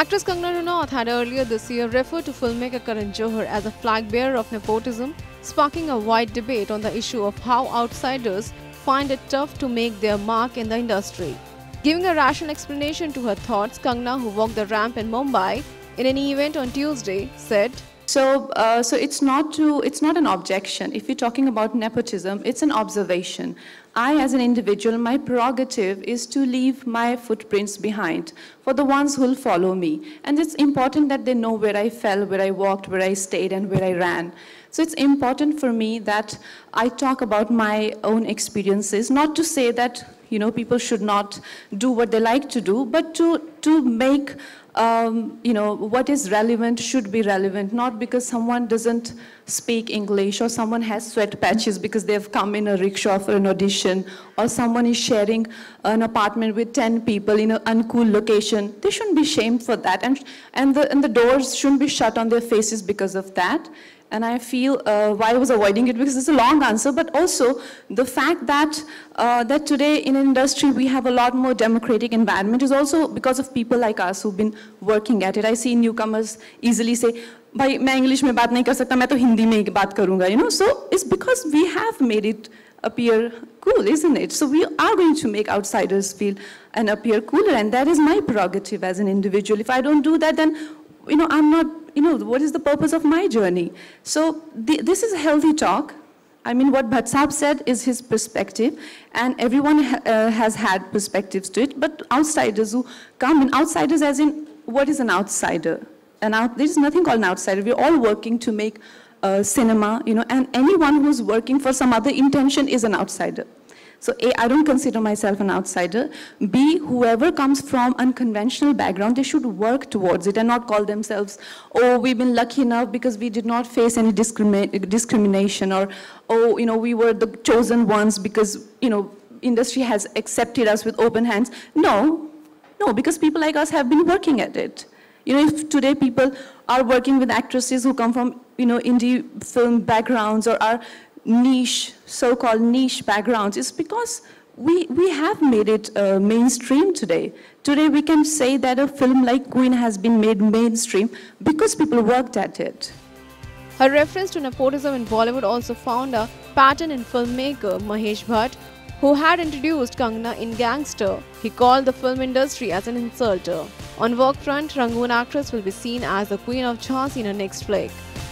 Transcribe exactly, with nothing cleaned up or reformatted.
Actress Kangana Ranaut had earlier this year referred to filmmaker Karan Johar as a flag-bearer of nepotism, sparking a wide debate on the issue of how outsiders find it tough to make their mark in the industry. Giving a rational explanation to her thoughts, Kangana, who walked the ramp in Mumbai in an event on Tuesday, said, So, uh, so it's not to, it's not an objection. If you're talking about nepotism, it's an observation. I, as an individual, my prerogative is to leave my footprints behind for the ones who'll follow me. And it's important that they know where I fell, where I walked, where I stayed, and where I ran. So it's important for me that I talk about my own experiences, not to say that, you know, people should not do what they like to do, but to, to make, um, you know, what is relevant should be relevant, not because someone doesn't speak English or someone has sweat patches because they've come in a rickshaw for an audition or someone is sharing an apartment with ten people in an uncool location. They shouldn't be shamed for that. And, and, the, and the doors shouldn't be shut on their faces because of that. And I feel uh, why I was avoiding it, because it's a long answer, but also the fact that uh, that today in industry we have a lot more democratic environment is also because of people like us who've been working at it. I see newcomers easily say, "Bhai, main English mein baat nahi kar sakta, main to Hindi mein baat karunga," you know. So it's because we have made it appear cool, isn't it? So we are going to make outsiders feel and appear cooler, and that is my prerogative as an individual. If I don't do that, then, you know, I'm not, you know, what is the purpose of my journey? So the, this is a healthy talk. I mean, what Bhatt Saab said is his perspective, and everyone ha uh, has had perspectives to it, but outsiders who come in, outsiders as in, what is an outsider? And out, there's nothing called an outsider. We're all working to make uh, cinema, you know, and anyone who's working for some other intention is an outsider. So A, I don't consider myself an outsider. B, whoever comes from unconventional background, they should work towards it and not call themselves, oh, we've been lucky enough because we did not face any discrimi- discrimination, or, oh, you know, we were the chosen ones because, you know, industry has accepted us with open hands. No, no, because people like us have been working at it. You know, if today people are working with actresses who come from, you know, indie film backgrounds or are niche, so-called niche backgrounds, is because we, we have made it uh, mainstream today. Today we can say that a film like Queen has been made mainstream because people worked at it. Her reference to nepotism in Bollywood also found a pattern in filmmaker Mahesh Bhatt, who had introduced Kangana in Gangster. He called the film industry as an insulter. On work front, Rangoon actress will be seen as the Queen of Jhansi in her next flick.